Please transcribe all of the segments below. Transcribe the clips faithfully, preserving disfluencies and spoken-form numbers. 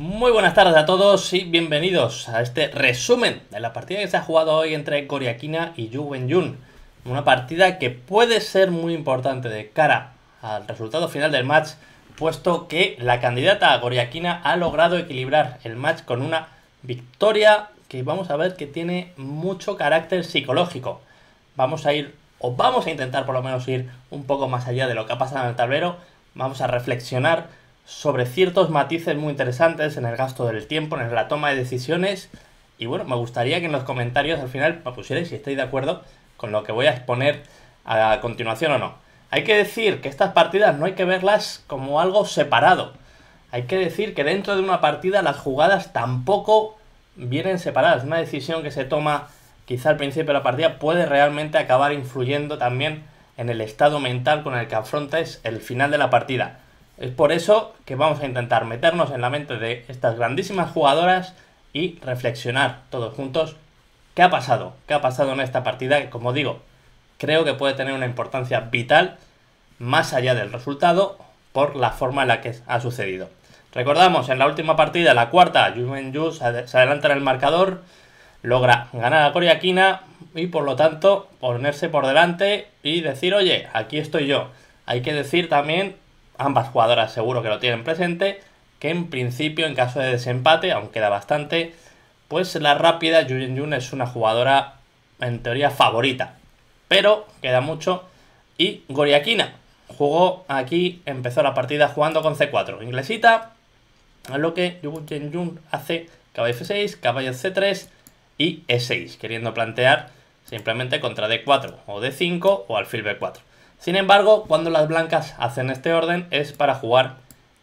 Muy buenas tardes a todos y bienvenidos a este resumen de la partida que se ha jugado hoy entre Goryachkina y Ju Wenjun. Una partida que puede ser muy importante de cara al resultado final del match, puesto que la candidata Goryachkina ha logrado equilibrar el match con una victoria que vamos a ver que tiene mucho carácter psicológico. Vamos a ir, o vamos a intentar por lo menos ir un poco más allá de lo que ha pasado en el tablero. Vamos a reflexionar sobre ciertos matices muy interesantes en el gasto del tiempo, en la toma de decisiones. Y bueno, me gustaría que en los comentarios al final me pusierais si estáis de acuerdo con lo que voy a exponer a continuación o no. Hay que decir que estas partidas no hay que verlas como algo separado. Hay que decir que dentro de una partida las jugadas tampoco vienen separadas. Una decisión que se toma quizá al principio de la partida puede realmente acabar influyendo también en el estado mental con el que afrontes el final de la partida. Es por eso que vamos a intentar meternos en la mente de estas grandísimas jugadoras y reflexionar todos juntos qué ha pasado, qué ha pasado en esta partida que, como digo, creo que puede tener una importancia vital más allá del resultado por la forma en la que ha sucedido. Recordamos, en la última partida, la cuarta, Ju Wenjun se adelanta en el marcador, logra ganar a Goryachkina y por lo tanto ponerse por delante y decir, oye, aquí estoy yo. Hay que decir también, ambas jugadoras seguro que lo tienen presente, que en principio en caso de desempate, aunque queda bastante, pues la rápida Ju Wenjun es una jugadora en teoría favorita. Pero queda mucho y Goryachkina jugó aquí, empezó la partida jugando con ce cuatro. Inglesita, a lo que Ju Wenjun hace caballo efe seis, caballo ce tres y e seis, queriendo plantear simplemente contra de cuatro o de cinco o alfil be cuatro. Sin embargo, cuando las blancas hacen este orden es para jugar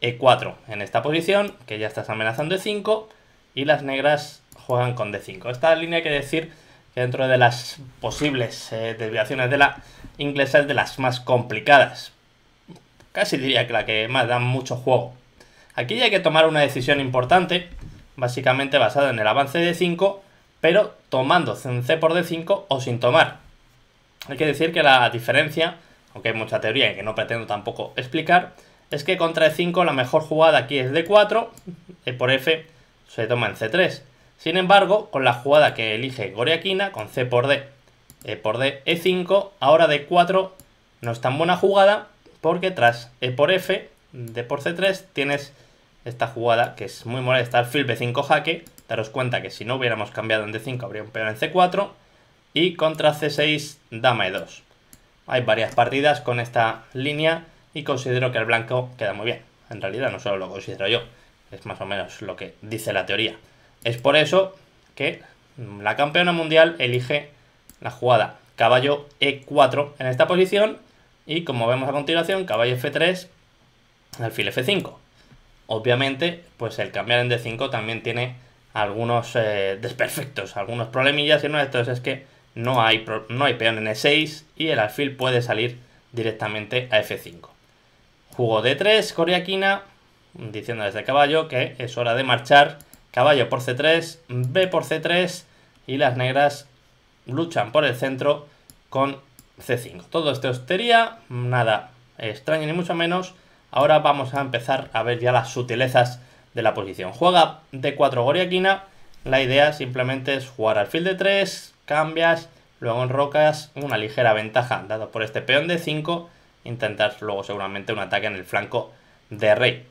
e cuatro en esta posición, que ya estás amenazando e cinco, y las negras juegan con de cinco. Esta línea hay que decir que dentro de las posibles eh, desviaciones de la inglesa es de las más complicadas. Casi diría que la que más da mucho juego. Aquí ya hay que tomar una decisión importante, básicamente basada en el avance de e cinco, pero tomando c por de cinco o sin tomar. Hay que decir que la diferencia, aunque hay mucha teoría y que no pretendo tampoco explicar, es que contra e cinco la mejor jugada aquí es de cuatro, e por f se toma en ce tres. Sin embargo, con la jugada que elige Goryachkina, con c por d, e por d, e cinco, ahora de cuatro no es tan buena jugada, porque tras e por f, d por ce tres, tienes esta jugada que es muy molesta, alfil be cinco jaque. Daros cuenta que si no hubiéramos cambiado en de cinco habría un peón en ce cuatro, y contra ce seis, dama e dos. Hay varias partidas con esta línea y considero que el blanco queda muy bien. En realidad no solo lo considero yo, es más o menos lo que dice la teoría. Es por eso que la campeona mundial elige la jugada caballo e cuatro en esta posición y, como vemos a continuación, caballo efe tres, alfil efe cinco. Obviamente, pues el cambiar en de cinco también tiene algunos eh, desperfectos, algunos problemillas, y uno de estos es que No hay, no hay peón en e seis y el alfil puede salir directamente a efe cinco. Jugó de tres, Goryachkina, diciendo desde caballo que es hora de marchar. Caballo por ce tres, b por ce tres y las negras luchan por el centro con ce cinco. Todo esto es teoría, nada extraño ni mucho menos. Ahora vamos a empezar a ver ya las sutilezas de la posición. Juega de cuatro Goryachkina. La idea simplemente es jugar alfil de tres, cambias, luego enrocas una ligera ventaja dado por este peón de cinco, intentas luego seguramente un ataque en el flanco de rey.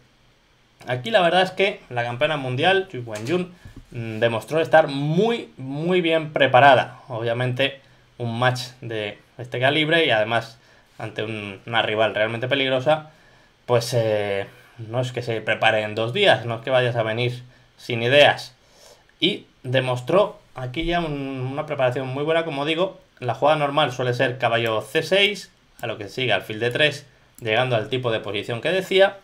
Aquí la verdad es que la campeona mundial, Ju Wenjun, demostró estar muy muy bien preparada. Obviamente un match de este calibre y además ante un, una rival realmente peligrosa, pues eh, no es que se prepare en dos días, no es que vayas a venir sin ideas. Y demostró aquí ya un, una preparación muy buena, como digo. La jugada normal suele ser caballo ce seis, a lo que sigue alfil de tres, llegando al tipo de posición que decía.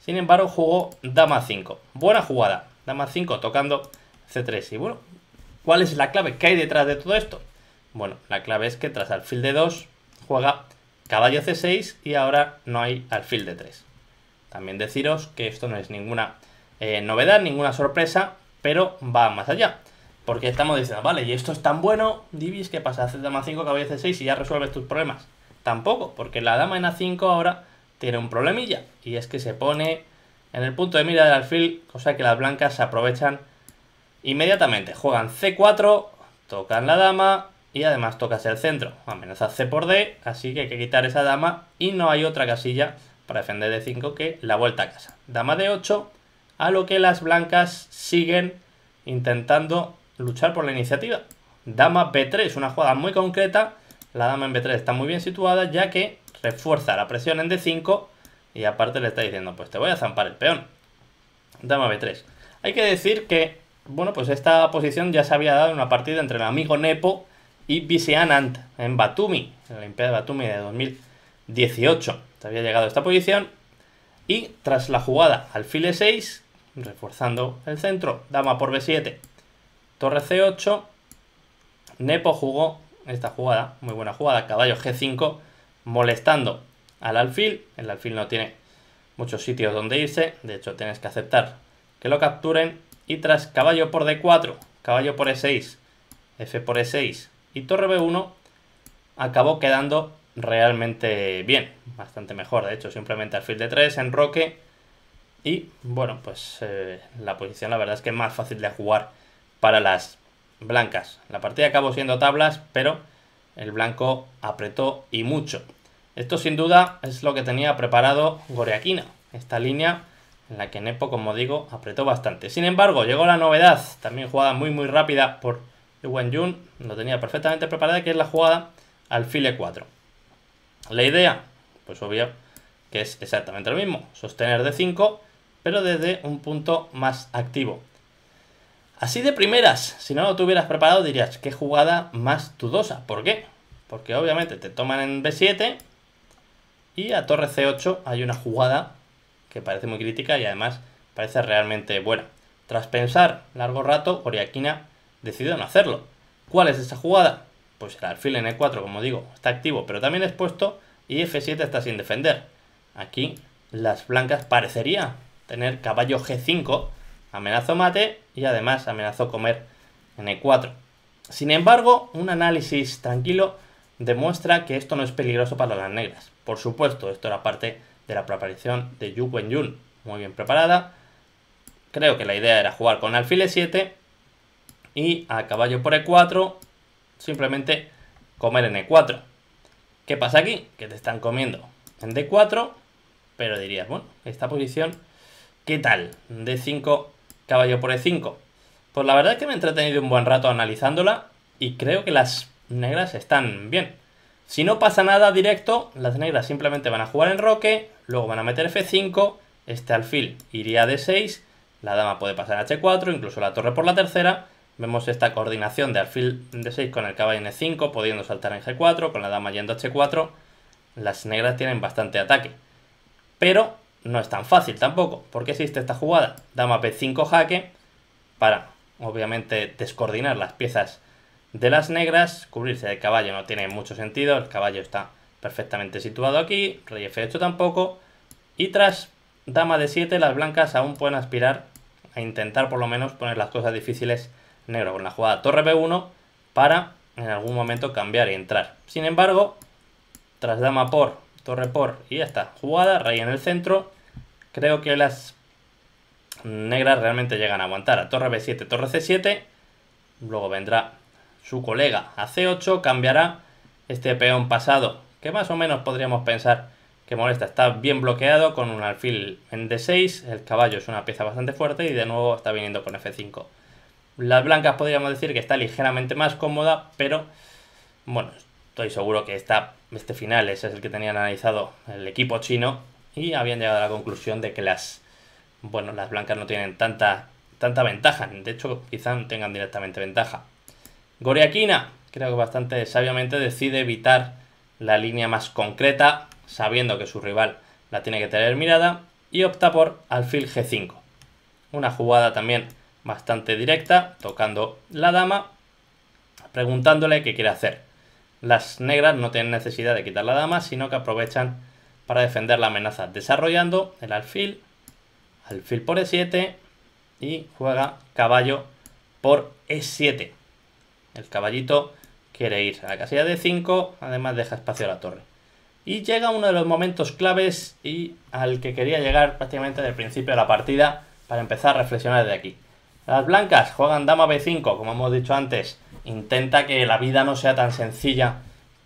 Sin embargo, jugó dama cinco. Buena jugada, dama cinco tocando ce tres. Y bueno, ¿cuál es la clave? ¿Qué hay detrás de todo esto? Bueno, la clave es que tras alfil de dos juega caballo ce seis y ahora no hay alfil de tres. También deciros que esto no es ninguna eh, novedad, ninguna sorpresa, pero va más allá, porque estamos diciendo, vale, y esto es tan bueno, Divis, ¿qué pasa? Haces dama cinco, caballo ce seis y ya resuelves tus problemas. Tampoco, porque la dama en a cinco ahora tiene un problemilla, y es que se pone en el punto de mira del alfil, cosa que las blancas se aprovechan inmediatamente. Juegan ce cuatro, tocan la dama y además tocas el centro. Amenaza C por D, así que hay que quitar esa dama y no hay otra casilla para defender de cinco que la vuelta a casa. Dama de ocho, a lo que las blancas siguen intentando luchar por la iniciativa. Dama be tres, una jugada muy concreta. La dama en be tres está muy bien situada, ya que refuerza la presión en de cinco y aparte le está diciendo, pues te voy a zampar el peón. Dama be tres. Hay que decir que, bueno, pues esta posición ya se había dado en una partida entre el amigo Nepo y Viseanant en Batumi, en la Olimpiada de Batumi de dos mil dieciocho. Se había llegado a esta posición y tras la jugada alfil e seis, reforzando el centro, dama por be siete, torre ce ocho, Nepo jugó esta jugada, muy buena jugada, caballo ge cinco, molestando al alfil. El alfil no tiene muchos sitios donde irse, de hecho tienes que aceptar que lo capturen. Y tras caballo por de cuatro, caballo por e seis, f por e seis y torre be uno, acabó quedando realmente bien, bastante mejor, de hecho, simplemente alfil de tres, enroque. Y bueno, pues eh, la posición la verdad es que es más fácil de jugar para las blancas. La partida acabó siendo tablas, pero el blanco apretó y mucho. Esto sin duda es lo que tenía preparado Goryachkina, esta línea en la que Nepo, como digo, apretó bastante. Sin embargo, llegó la novedad, también jugada muy muy rápida por Ju Wenjun, lo tenía perfectamente preparada, que es la jugada alfil e cuatro. La idea, pues obvio que es exactamente lo mismo, sostener de cinco, pero desde un punto más activo. Así de primeras, si no lo tuvieras preparado dirías, qué jugada más dudosa. ¿Por qué? Porque obviamente te toman en be siete y a torre ce ocho hay una jugada que parece muy crítica y además parece realmente buena. Tras pensar largo rato, Goryachkina decidió no hacerlo. ¿Cuál es esa jugada? Pues el alfil en e cuatro, como digo, está activo, pero también expuesto y efe siete está sin defender. Aquí las blancas parecería tener caballo ge cinco, amenazó mate y además amenazó comer en e cuatro. Sin embargo, un análisis tranquilo demuestra que esto no es peligroso para las negras. Por supuesto, esto era parte de la preparación de Ju Wenjun, muy bien preparada. Creo que la idea era jugar con alfil e siete y a caballo por e cuatro simplemente comer en e cuatro. ¿Qué pasa aquí? Que te están comiendo en de cuatro, pero dirías, bueno, esta posición, ¿qué tal? de cinco, caballo por e cinco. Pues la verdad es que me he entretenido un buen rato analizándola y creo que las negras están bien. Si no pasa nada directo, las negras simplemente van a jugar enroque, luego van a meter efe cinco, este alfil iría a de seis, la dama puede pasar a hache cuatro, incluso la torre por la tercera. Vemos esta coordinación de alfil de seis con el caballo en e cinco, pudiendo saltar en ge cuatro, con la dama yendo a hache cuatro. Las negras tienen bastante ataque, pero no es tan fácil tampoco, porque existe esta jugada, dama be cinco jaque, para obviamente descoordinar las piezas de las negras. Cubrirse de caballo no tiene mucho sentido, el caballo está perfectamente situado aquí, rey efe ocho tampoco, y tras dama de siete las blancas aún pueden aspirar a intentar por lo menos poner las cosas difíciles negro con la jugada torre be uno para en algún momento cambiar y entrar. Sin embargo, tras dama por, torre por y ya está, jugada, rey en el centro, creo que las negras realmente llegan a aguantar a torre be siete, torre ce siete, luego vendrá su colega a ce ocho, cambiará este peón pasado, que más o menos podríamos pensar que molesta, está bien bloqueado con un alfil en de seis, el caballo es una pieza bastante fuerte y de nuevo está viniendo con efe cinco. Las blancas podríamos decir que está ligeramente más cómoda, pero bueno, estoy seguro que esta, este final ese es el que tenían analizado el equipo chino y habían llegado a la conclusión de que las, bueno, las blancas no tienen tanta, tanta ventaja, de hecho quizá no tengan directamente ventaja. Goryachkina, creo que bastante sabiamente, decide evitar la línea más concreta, sabiendo que su rival la tiene que tener mirada, y opta por alfil ge cinco. Una jugada también bastante directa, tocando la dama, preguntándole qué quiere hacer. Las negras no tienen necesidad de quitar la dama, sino que aprovechan para defender la amenaza, desarrollando el alfil, alfil por e siete, y juega caballo por e siete. El caballito quiere ir a la casilla de cinco, además deja espacio a la torre. Y llega uno de los momentos claves y al que quería llegar prácticamente desde el principio de la partida para empezar a reflexionar desde aquí. Las blancas juegan dama be cinco, como hemos dicho antes, intenta que la vida no sea tan sencilla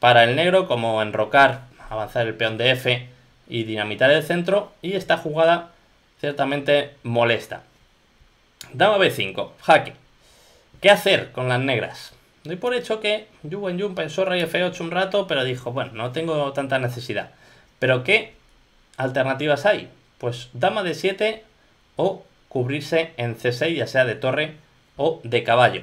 para el negro como enrocar, avanzar el peón de F y dinamitar el centro, y esta jugada ciertamente molesta. Dama be cinco, jaque. ¿Qué hacer con las negras? Doy por hecho que Ju Wenjun pensó rey efe ocho un rato, pero dijo, bueno, no tengo tanta necesidad. ¿Pero qué alternativas hay? Pues dama de siete o cubrirse en ce seis, ya sea de torre o de caballo.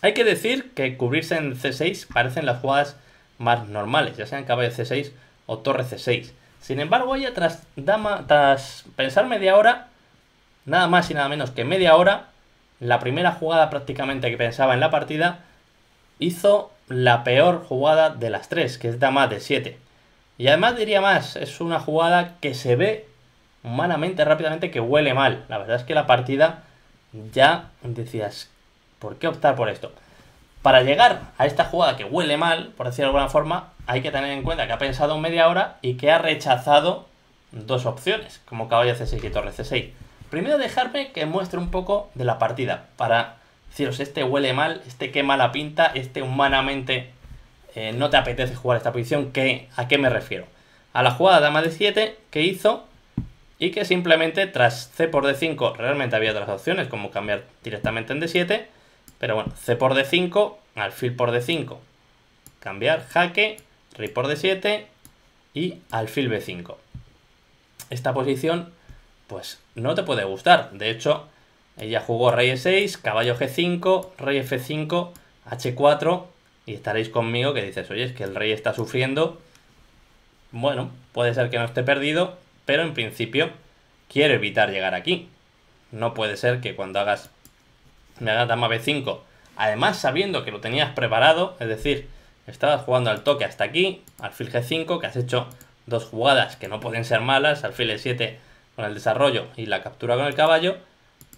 Hay que decir que cubrirse en ce seis parecen las jugadas más normales, ya sean caballo ce seis o torre ce seis. Sin embargo, ella tras, dama, tras pensar media hora, nada más y nada menos que media hora, la primera jugada prácticamente que pensaba en la partida, hizo la peor jugada de las tres, que es dama de siete. Y además diría más, es una jugada que se ve humanamente, rápidamente, que huele mal. La verdad es que la partida ya decías, ¿por qué optar por esto? Para llegar a esta jugada que huele mal, por decirlo de alguna forma, hay que tener en cuenta que ha pensado media hora y que ha rechazado dos opciones, como caballo ce seis y torre ce seis. Primero dejarme que muestre un poco de la partida, para deciros, este huele mal, este qué mala pinta, este humanamente eh, no te apetece jugar esta posición, ¿qué? ¿A qué me refiero? A la jugada dama de siete que hizo y que simplemente tras C por de cinco realmente había otras opciones, como cambiar directamente en de siete, pero bueno, C por de cinco, alfil por de cinco, cambiar, jaque, rey por de siete y alfil be cinco. Esta posición pues no te puede gustar. De hecho, ella jugó rey e seis, caballo ge cinco, rey efe cinco, hache cuatro, y estaréis conmigo que dices, oye, es que el rey está sufriendo. Bueno, puede ser que no esté perdido, pero en principio quiero evitar llegar aquí. No puede ser que cuando hagas me haga dama be cinco, además sabiendo que lo tenías preparado, es decir, estabas jugando al toque hasta aquí, alfil ge cinco, que has hecho dos jugadas que no pueden ser malas, alfil e siete con el desarrollo y la captura con el caballo.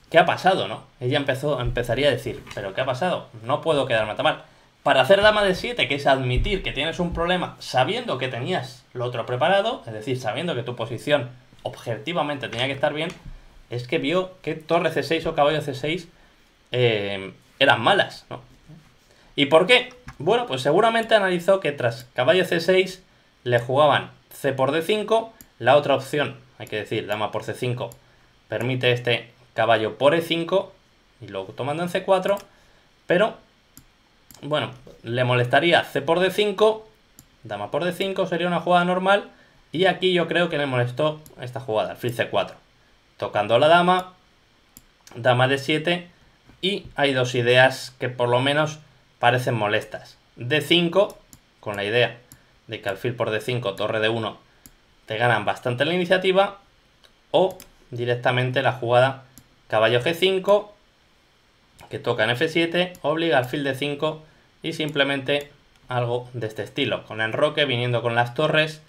¿Qué ha pasado, no? Ella empezó, empezaría a decir, ¿pero qué ha pasado? No puedo quedarme a tomar. Para hacer dama de siete, que es admitir que tienes un problema sabiendo que tenías lo otro preparado, es decir, sabiendo que tu posición objetivamente tenía que estar bien, es que vio que torre ce seis o caballo ce seis Eh, eran malas, ¿no? ¿Y por qué? Bueno, pues seguramente analizó que tras caballo ce seis le jugaban C por de cinco, la otra opción, hay que decir, dama por ce cinco, permite este caballo por e cinco y luego tomando en ce cuatro, pero, bueno, le molestaría C por de cinco, dama por de cinco, sería una jugada normal, y aquí yo creo que le molestó esta jugada, alfil ce cuatro, tocando la dama, dama de siete, y hay dos ideas que por lo menos parecen molestas. de cinco, con la idea de que alfil por de cinco, torre de uno, te ganan bastante la iniciativa. O directamente la jugada caballo ge cinco, que toca en efe siete, obliga alfil de cinco y simplemente algo de este estilo. Con enroque, viniendo con las torres,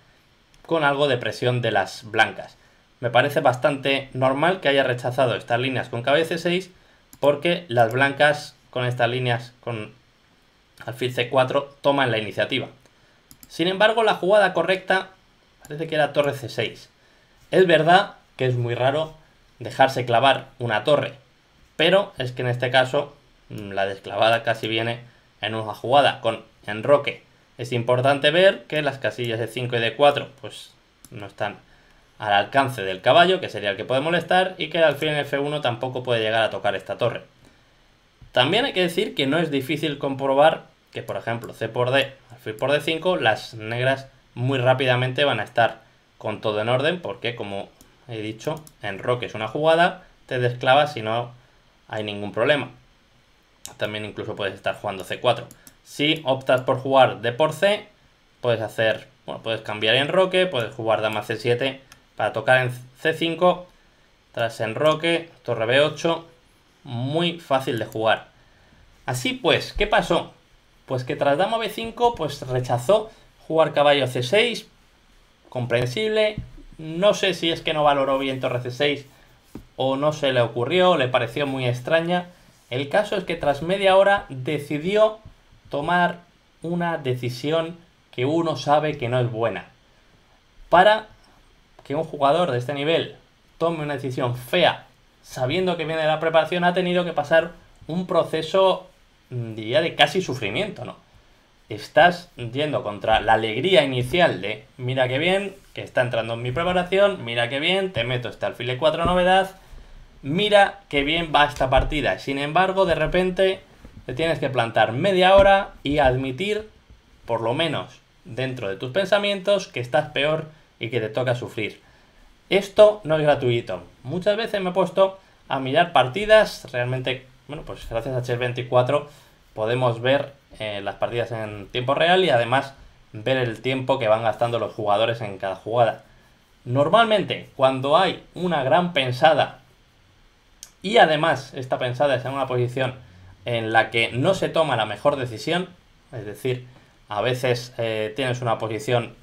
con algo de presión de las blancas. Me parece bastante normal que haya rechazado estas líneas con caballo ce seis, porque las blancas con estas líneas, con alfil ce cuatro, toman la iniciativa. Sin embargo, la jugada correcta parece que era torre ce seis. Es verdad que es muy raro dejarse clavar una torre, pero es que en este caso la desclavada casi viene en una jugada con enroque. Es importante ver que las casillas de cinco y de cuatro pues no están al alcance del caballo, que sería el que puede molestar, y que el alfil en efe uno tampoco puede llegar a tocar esta torre. También hay que decir que no es difícil comprobar que, por ejemplo, C por D, alfil por D cinco, las negras muy rápidamente van a estar con todo en orden, porque, como he dicho, enroque es una jugada, te desclavas y no hay ningún problema. También incluso puedes estar jugando ce cuatro. Si optas por jugar D por C, puedes hacer, bueno, puedes cambiar enroque, puedes jugar dama ce siete, para tocar en ce cinco, tras enroque, torre be ocho, muy fácil de jugar. Así pues, ¿qué pasó? Pues que tras dama be cinco, pues rechazó jugar caballo ce seis, comprensible. No sé si es que no valoró bien torre ce seis o no se le ocurrió, le pareció muy extraña. El caso es que tras media hora decidió tomar una decisión que uno sabe que no es buena. Para que un jugador de este nivel tome una decisión fea, sabiendo que viene de la preparación, ha tenido que pasar un proceso, diría, de casi sufrimiento, ¿no? Estás yendo contra la alegría inicial de, mira qué bien, que está entrando en mi preparación, mira qué bien, te meto este alfil e cuatro novedad, mira qué bien va esta partida. Sin embargo, de repente, te tienes que plantar media hora y admitir, por lo menos dentro de tus pensamientos, que estás peor y que te toca sufrir. Esto no es gratuito. Muchas veces me he puesto a mirar partidas, realmente, bueno, pues gracias a chess veinticuatro podemos ver eh, las partidas en tiempo real y además ver el tiempo que van gastando los jugadores en cada jugada. Normalmente, cuando hay una gran pensada y además esta pensada es en una posición en la que no se toma la mejor decisión, es decir, a veces eh, tienes una posición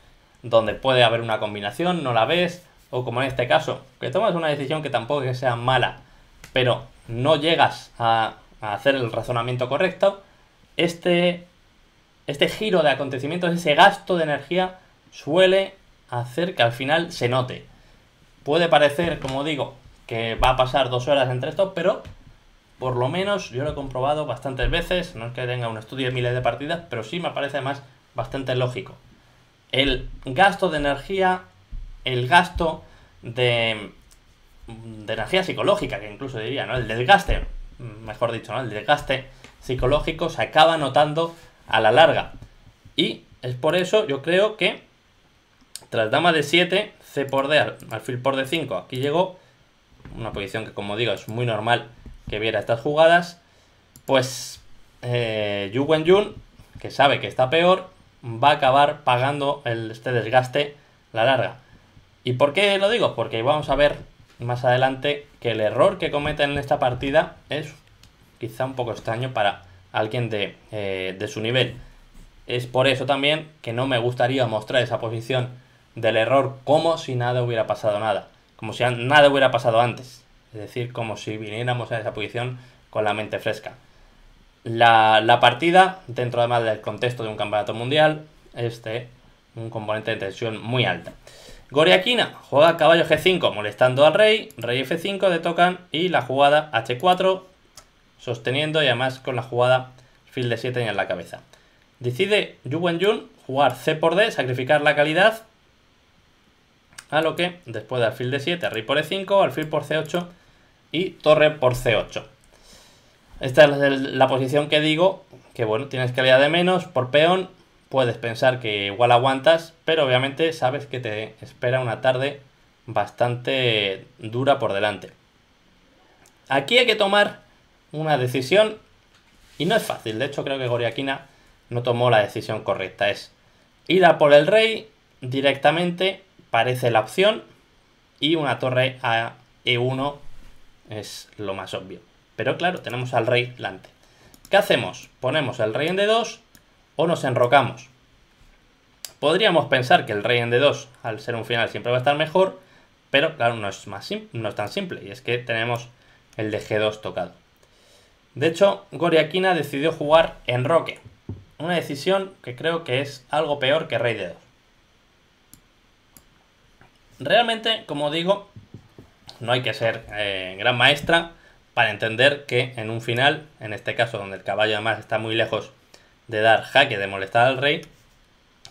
donde puede haber una combinación, no la ves, o como en este caso, que tomas una decisión que tampoco es que sea mala, pero no llegas a, a hacer el razonamiento correcto, este, este giro de acontecimientos, ese gasto de energía, suele hacer que al final se note. Puede parecer, como digo, que va a pasar dos horas entre esto, pero por lo menos yo lo he comprobado bastantes veces, no es que tenga un estudio de miles de partidas, pero sí me parece además bastante lógico. El gasto de energía, el gasto de, de energía psicológica, que incluso diría, ¿no? El desgaste, mejor dicho, ¿no? El desgaste psicológico se acaba notando a la larga. Y es por eso yo creo que tras dama de siete, C por D, alfil por D cinco, aquí llegó una posición que, como digo, es muy normal que viera estas jugadas, pues eh, Ju Wenjun, que sabe que está peor, va a acabar pagando el, este desgaste la larga. ¿Y por qué lo digo? Porque vamos a ver más adelante que el error que cometen en esta partida es quizá un poco extraño para alguien de, eh, de su nivel. Es por eso también que no me gustaría mostrar esa posición del error como si nada hubiera pasado nada, como si nada hubiera pasado antes. Es decir, como si viniéramos a esa posición con la mente fresca. La, la partida, dentro además del contexto de un campeonato mundial, es de un componente de tensión muy alta. Goryachkina juega caballo G cinco molestando al rey, rey F cinco le tocan y la jugada H cuatro sosteniendo y además con la jugada alfil D siete en la cabeza. Decide Ju Wenjun jugar C por D, sacrificar la calidad, a lo que después de alfil D siete, rey por E cinco, alfil por C ocho y torre por C ocho. Esta es la posición que digo, que bueno, tienes calidad de menos por peón. Puedes pensar que igual aguantas, pero obviamente sabes que te espera una tarde bastante dura por delante. Aquí hay que tomar una decisión y no es fácil. De hecho, creo que Goryachkina no tomó la decisión correcta. Es ir a por el rey directamente, parece la opción, y una torre a E uno es lo más obvio. Pero claro, tenemos al rey delante. ¿Qué hacemos? Ponemos el rey en D dos. O nos enrocamos. Podríamos pensar que el rey en D dos, al ser un final, siempre va a estar mejor, pero claro, no es, más no es tan simple, y es que tenemos el de G dos tocado. De hecho, Goryachkina decidió jugar enroque, una decisión que creo que es algo peor que rey D dos. Realmente, como digo, no hay que ser eh, gran maestra para entender que en un final, en este caso donde el caballo además está muy lejos de dar jaque, de molestar al rey,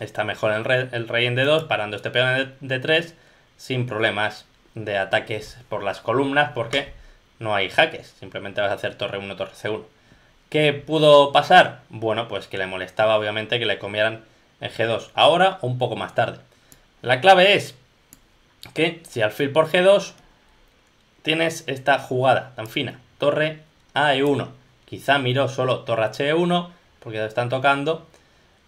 está mejor el rey, el rey en D dos, parando este peón en D tres, sin problemas de ataques por las columnas, porque no hay jaques, simplemente vas a hacer torre uno, torre C uno. ¿Qué pudo pasar? Bueno, pues que le molestaba obviamente que le comieran en G dos, ahora o un poco más tarde. La clave es que si alfil por G dos tienes esta jugada tan fina, torre a E uno, quizá miró solo torre H E uno, porque están tocando,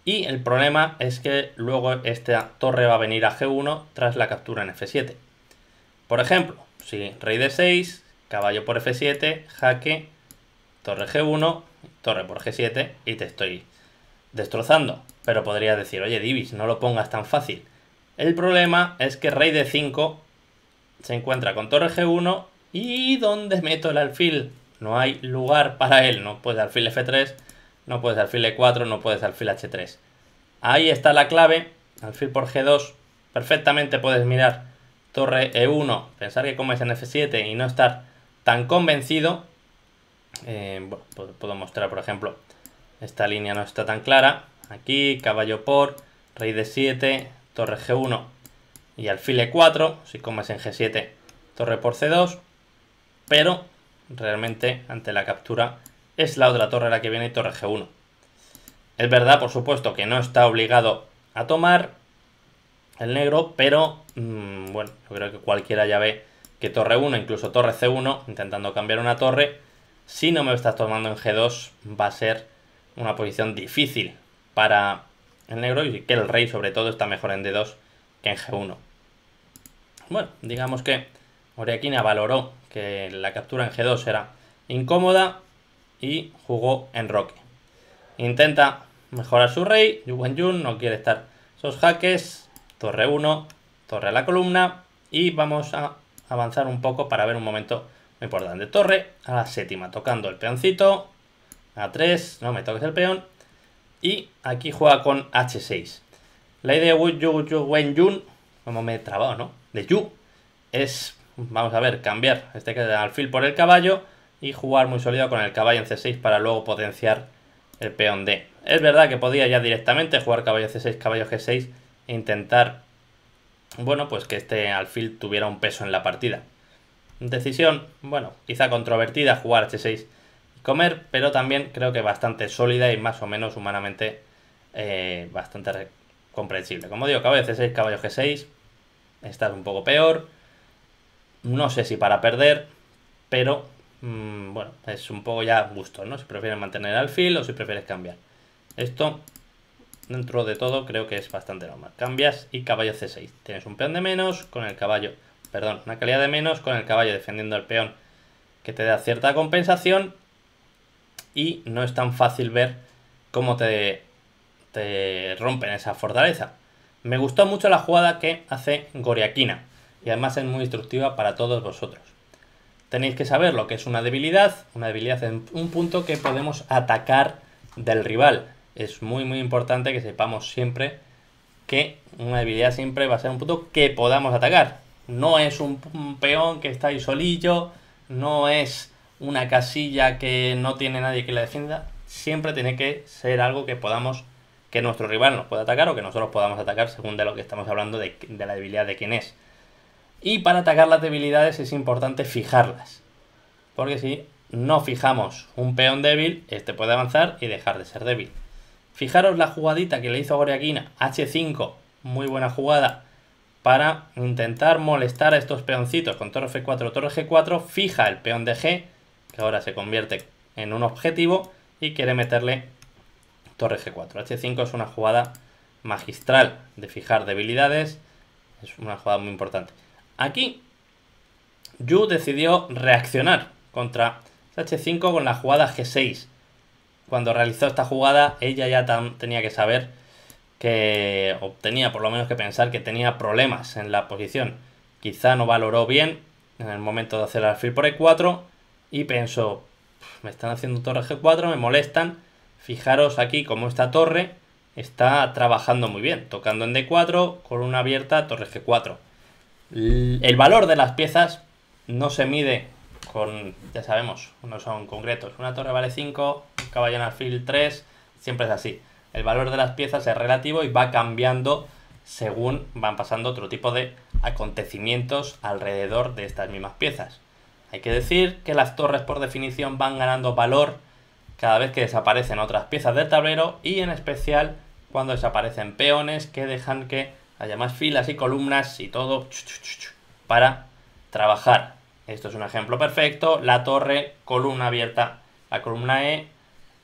y el problema es que luego esta torre va a venir a G uno tras la captura en F siete. Por ejemplo, si rey D seis, caballo por F siete, jaque, torre G uno, torre por G siete, y te estoy destrozando. Pero podrías decir, oye Divis, no lo pongas tan fácil. El problema es que rey D cinco se encuentra con torre G uno, y ¿dónde meto el alfil? No hay lugar para él, no puede alfil F tres, no puedes alfil E cuatro, no puedes alfil H tres. Ahí está la clave. Alfil por G dos. Perfectamente puedes mirar torre E uno. Pensar que como es en F siete y no estar tan convencido. Eh, bueno, puedo mostrar, por ejemplo, esta línea no está tan clara. Aquí, caballo por, rey D siete, torre G uno y alfil E cuatro. Si comes en G siete, torre por C dos. Pero realmente ante la captura es la otra torre la que viene, torre G uno. Es verdad, por supuesto, que no está obligado a tomar el negro, pero mmm, bueno, yo creo que cualquiera ya ve que torre uno, incluso torre C uno, intentando cambiar una torre, si no me estás tomando en G dos, va a ser una posición difícil para el negro, y que el rey sobre todo está mejor en D dos que en G uno. Bueno, digamos que Goryachkina valoró que la captura en G dos era incómoda y jugó en roque. Intenta mejorar su rey. Ju Wenjun no quiere estar esos jaques. Torre uno, torre a la columna. Y vamos a avanzar un poco para ver un momento muy importante. Torre a la séptima, tocando el peoncito. A tres, no me toques el peón. Y aquí juega con H seis. La idea de Ju Wenjun, como me he trabado, ¿no? De Yu, es, vamos a ver, cambiar este alfil por el caballo y jugar muy sólido con el caballo en C seis para luego potenciar el peón D. Es verdad que podía ya directamente jugar caballo C seis, caballo G seis e intentar, bueno, pues que este alfil tuviera un peso en la partida. Decisión, bueno, quizá controvertida, jugar H seis y comer, pero también creo que bastante sólida y más o menos humanamente eh, bastante comprensible. Como digo, caballo C seis, caballo G seis, está un poco peor. No sé si para perder, pero mmm, bueno, es un poco ya gusto, ¿no? Si prefieres mantener el alfil o si prefieres cambiar. Esto, dentro de todo, creo que es bastante normal. Cambias y caballo C seis. Tienes un peón de menos con el caballo, perdón, una calidad de menos con el caballo defendiendo el peón que te da cierta compensación y no es tan fácil ver cómo te, te rompen esa fortaleza. Me gustó mucho la jugada que hace Goryachkina. Y además es muy instructiva para todos vosotros. Tenéis que saber lo que es una debilidad. Una debilidad es un punto que podemos atacar del rival. Es muy muy importante que sepamos siempre que una debilidad siempre va a ser un punto que podamos atacar. No es un peón que está ahí solillo. No es una casilla que no tiene nadie que la defienda. Siempre tiene que ser algo que podamos, que nuestro rival nos pueda atacar o que nosotros podamos atacar, según de lo que estamos hablando de, de la debilidad de quién es. Y para atacar las debilidades es importante fijarlas, porque si no fijamos un peón débil, este puede avanzar y dejar de ser débil. Fijaros la jugadita que le hizo Goryachkina, H cinco, muy buena jugada, para intentar molestar a estos peoncitos con torre F cuatro, torre G cuatro, fija el peón de G, que ahora se convierte en un objetivo, y quiere meterle torre G cuatro. H cinco es una jugada magistral de fijar debilidades, es una jugada muy importante. Aquí, Yu decidió reaccionar contra H cinco con la jugada G seis. Cuando realizó esta jugada, ella ya tenía que saber que obtenía, por lo menos que pensar que tenía problemas en la posición. Quizá no valoró bien en el momento de hacer el alfil por E cuatro y pensó, me están haciendo torre G cuatro, me molestan. Fijaros aquí como esta torre está trabajando muy bien, tocando en D cuatro, con una abierta, torre G cuatro. El valor de las piezas no se mide con, ya sabemos, no son concretos. Una torre vale cinco, un caballo en alfil tres, siempre es así. El valor de las piezas es relativo y va cambiando según van pasando otro tipo de acontecimientos alrededor de estas mismas piezas. Hay que decir que las torres por definición van ganando valor cada vez que desaparecen otras piezas del tablero y en especial cuando desaparecen peones que dejan que haya más filas y columnas y todo para trabajar. Esto es un ejemplo perfecto. La torre, columna abierta, la columna E,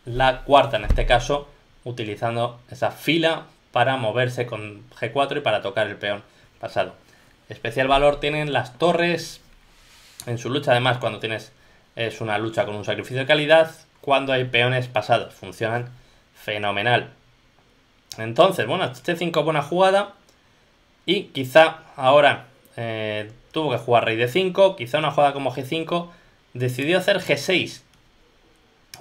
la cuarta en este caso, utilizando esa fila para moverse con G cuatro y para tocar el peón pasado. Especial valor tienen las torres en su lucha. Además, cuando tienes, es una lucha con un sacrificio de calidad, cuando hay peones pasados, funcionan fenomenal. Entonces, bueno, este cinco, buena jugada. Y quizá ahora eh, tuvo que jugar rey D cinco, quizá una jugada como G cinco, decidió hacer G seis.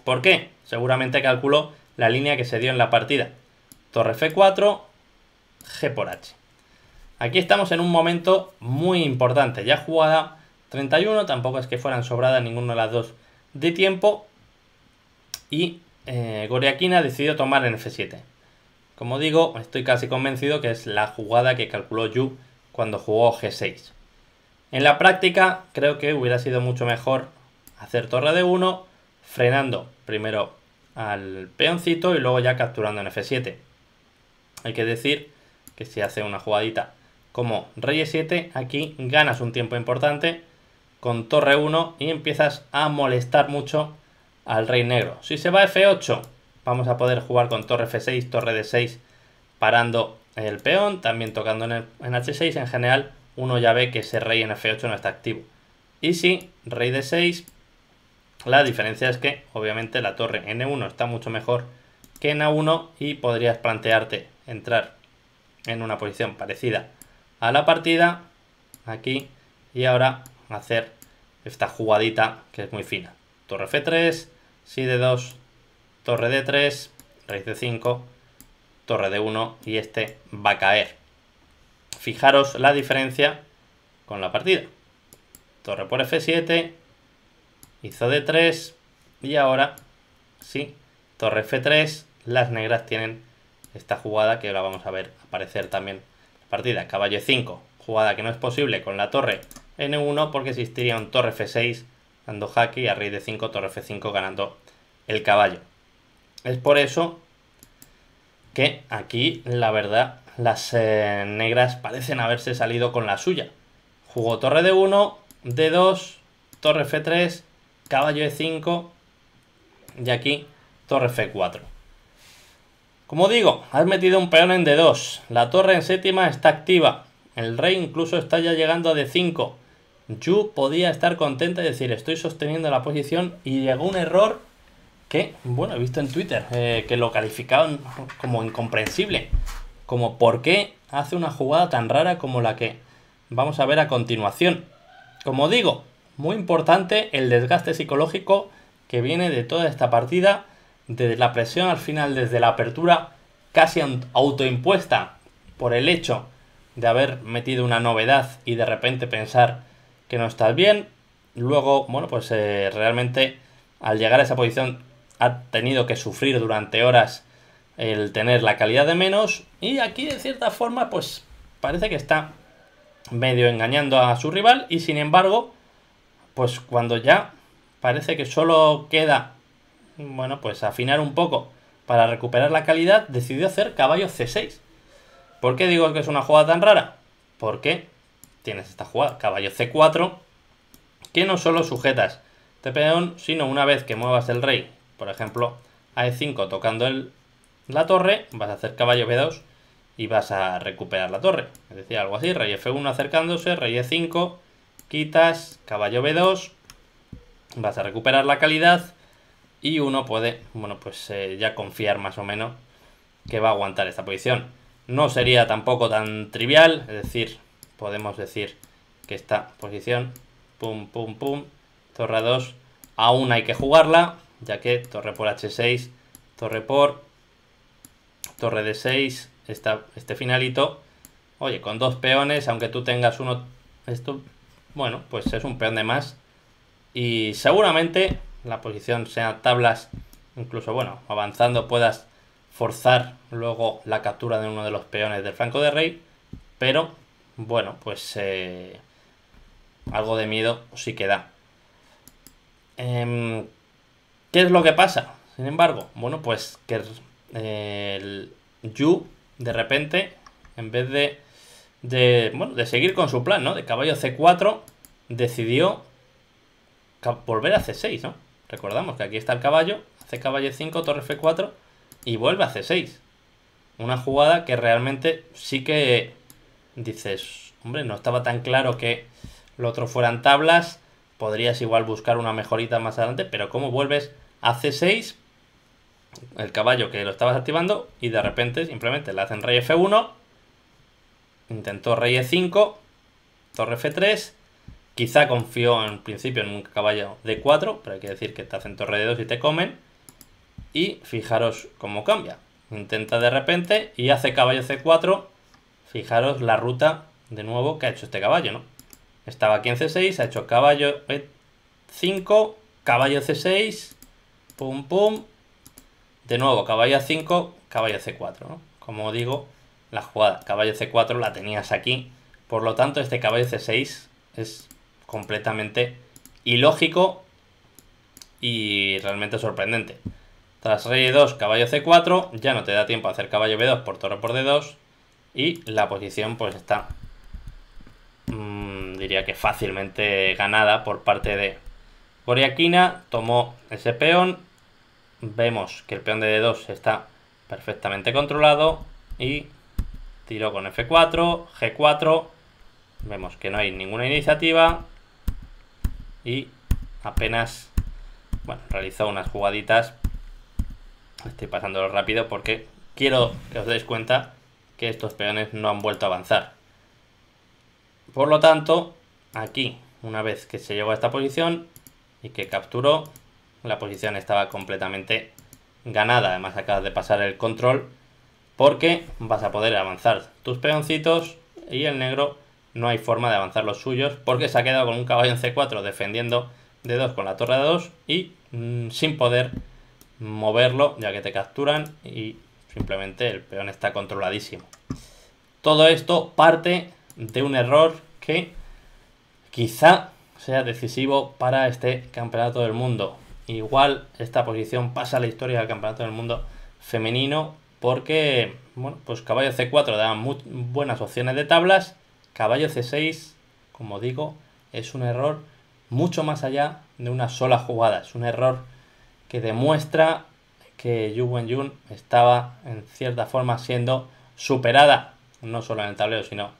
¿Por qué? Seguramente calculó la línea que se dio en la partida. torre efe cuatro, G por H. Aquí estamos en un momento muy importante, ya jugada treinta y uno, tampoco es que fueran sobradas ninguna de las dos de tiempo, y eh, Goryachkina decidió tomar en efe siete. Como digo, estoy casi convencido que es la jugada que calculó Yu cuando jugó ge seis. En la práctica creo que hubiera sido mucho mejor hacer torre de uno, frenando primero al peoncito y luego ya capturando en efe siete. Hay que decir que si hace una jugadita como rey e siete, aquí ganas un tiempo importante con torre uno y empiezas a molestar mucho al rey negro. Si se va efe ocho, vamos a poder jugar con torre efe seis, torre de seis, parando el peón, también tocando en, el, en hache seis. En general, uno ya ve que ese rey en efe ocho no está activo. Y si rey de seis, la diferencia es que, obviamente, la torre ene uno está mucho mejor que en a uno y podrías plantearte entrar en una posición parecida a la partida, aquí, y ahora hacer esta jugadita que es muy fina. Torre efe tres, si de dos, torre de tres, rey de cinco, torre de uno y este va a caer. Fijaros la diferencia con la partida. Torre por efe siete, hizo de tres y ahora sí, torre efe tres, las negras tienen esta jugada que ahora vamos a ver aparecer también. Partida, caballo e cinco, jugada que no es posible con la torre ene uno porque existiría un torre efe seis dando jaque y a rey de cinco, torre efe cinco ganando el caballo. Es por eso que aquí, la verdad, las eh, negras parecen haberse salido con la suya. Jugó torre de uno, de dos, torre efe tres, caballo e cinco y aquí torre efe cuatro. Como digo, has metido un peón en de dos, la torre en séptima está activa, el rey incluso está ya llegando a de cinco. Yu podía estar contenta y decir, estoy sosteniendo la posición, y llegó un error que, bueno, he visto en Twitter, eh, que lo calificaban como incomprensible, como por qué hace una jugada tan rara como la que vamos a ver a continuación. Como digo, muy importante el desgaste psicológico que viene de toda esta partida, desde la presión al final, desde la apertura casi autoimpuesta por el hecho de haber metido una novedad y de repente pensar que no estás bien. Luego, bueno, pues eh, realmente al llegar a esa posición ha tenido que sufrir durante horas el tener la calidad de menos, y aquí de cierta forma pues parece que está medio engañando a su rival, y sin embargo pues cuando ya parece que solo queda, bueno, pues afinar un poco para recuperar la calidad, decidió hacer caballo ce seis. ¿Por qué digo que es una jugada tan rara? Porque tienes esta jugada, caballo ce cuatro, que no solo sujetas este peón, sino una vez que muevas el rey, por ejemplo, a e cinco tocando el, la torre, vas a hacer caballo be dos y vas a recuperar la torre. Es decir, algo así, rey efe uno acercándose, rey e cinco, quitas, caballo be dos, vas a recuperar la calidad. Y uno puede, bueno, pues eh, ya confiar más o menos que va a aguantar esta posición. No sería tampoco tan trivial, es decir, podemos decir que esta posición, pum, pum, pum, torre dos, aún hay que jugarla, ya que torre por hache seis, torre por, torre de seis, esta, este finalito, oye, con dos peones, aunque tú tengas uno, esto, bueno, pues es un peón de más y seguramente la posición sea tablas, incluso, bueno, avanzando puedas forzar luego la captura de uno de los peones del flanco de rey, pero, bueno, pues eh, algo de miedo sí que da. Eh, ¿Qué es lo que pasa? Sin embargo, bueno, pues que eh, el Yu, de repente, en vez de, de, bueno, de seguir con su plan, ¿no?, de caballo ce cuatro, decidió volver a ce seis, ¿no? Recordamos que aquí está el caballo, hace caballo e cinco, torre efe cuatro y vuelve a ce seis. Una jugada que realmente sí que dices, hombre, no estaba tan claro que lo otro fueran tablas, podrías igual buscar una mejorita más adelante, pero ¿cómo vuelves a ce seis? El caballo que lo estabas activando y de repente simplemente le hacen rey efe uno, intentó rey e cinco, torre efe tres, quizá confió en principio en un caballo de cuatro, pero hay que decir que te hacen torre de dos y te comen. Y fijaros cómo cambia. Intenta de repente y hace caballo ce cuatro. Fijaros la ruta de nuevo que ha hecho este caballo, ¿no? Estaba aquí en ce seis, ha hecho caballo e cinco, caballo ce seis, pum pum. De nuevo, caballo a cinco, caballo ce cuatro, ¿no? Como digo, la jugada caballo ce cuatro la tenías aquí. Por lo tanto, este caballo ce seis es completamente ilógico y realmente sorprendente. Tras rey e dos, caballo ce cuatro, ya no te da tiempo a hacer caballo be dos por torre por de dos. Y la posición pues está, mmm, diría que fácilmente ganada por parte de Goryachkina. Tomó ese peón, vemos que el peón de de dos está perfectamente controlado y tiró con efe cuatro, ge cuatro, vemos que no hay ninguna iniciativa y apenas, bueno, realizó unas jugaditas. Estoy pasándolo rápido porque quiero que os deis cuenta que estos peones no han vuelto a avanzar. Por lo tanto, aquí, una vez que se llegó a esta posición y que capturó, la posición estaba completamente ganada. Además, acabas de pasar el control porque vas a poder avanzar tus peoncitos y el negro no hay forma de avanzar los suyos porque se ha quedado con un caballo en ce cuatro defendiendo de dos con la torre de dos y mmm, sin poder moverlo ya que te capturan y simplemente el peón está controladísimo. Todo esto parte de un error que quizá sea decisivo para este campeonato del mundo. Igual esta posición pasa a la historia del campeonato del mundo femenino porque, bueno, pues caballo ce cuatro da muy buenas opciones de tablas. Caballo ce seis, como digo, es un error mucho más allá de una sola jugada. Es un error que demuestra que Ju Wenjun estaba en cierta forma siendo superada, no solo en el tablero, sino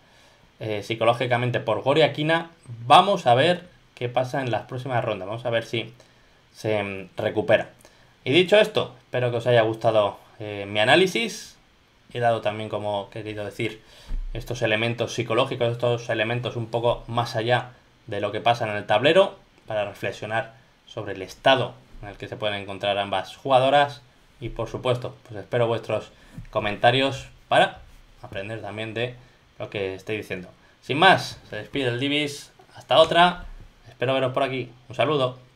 eh, psicológicamente por Goryachkina. Vamos a ver qué pasa en las próximas rondas, vamos a ver si se um, recupera. Y dicho esto, espero que os haya gustado eh, mi análisis. He dado también, como he querido decir, estos elementos psicológicos, estos elementos un poco más allá de lo que pasa en el tablero, para reflexionar sobre el estado en el que se pueden encontrar ambas jugadoras. Y por supuesto, pues espero vuestros comentarios para aprender también de lo que estoy diciendo. Sin más, se despide el Divis. Hasta otra. Espero veros por aquí. Un saludo.